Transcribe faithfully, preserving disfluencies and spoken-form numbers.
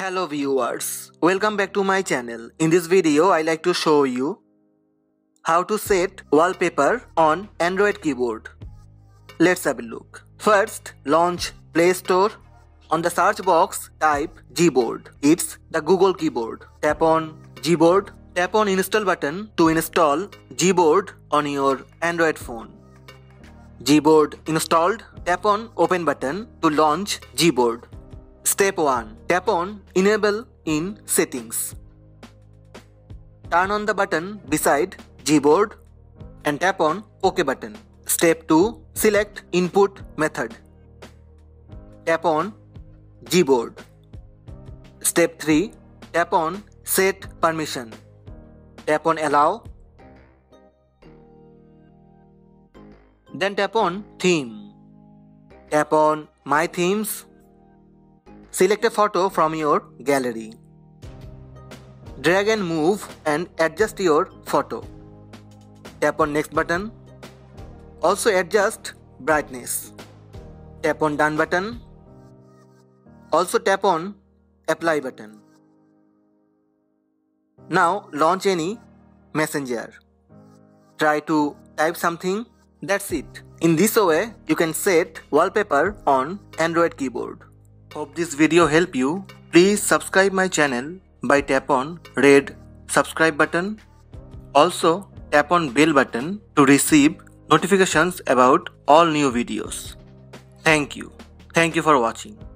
Hello viewers, welcome back to my channel. In this video, I like to show you how to set wallpaper on Android keyboard. Let's have a look. First, launch Play Store. On the search box, type Gboard. It's the Google keyboard. Tap on Gboard. Tap on Install button to install Gboard on your Android phone. Gboard installed. Tap on Open button to launch Gboard. Step one. Tap on Enable in Settings. Turn on the button beside Gboard and tap on OK button. Step two. Select Input method. Tap on Gboard. Step three. Tap on Set permission. Tap on Allow. Then tap on Theme. Tap on My Themes. Select a photo from your gallery. Drag and move and adjust your photo. Tap on Next button. Also adjust brightness. Tap on Done button. Also tap on Apply button. Now launch any messenger. Try to type something. That's it. In this way, you can set wallpaper on Android keyboard. Hope this video helped you. Please subscribe my channel by tap on red subscribe button. Also tap on bell button to receive notifications about all new videos. Thank you. Thank you for watching.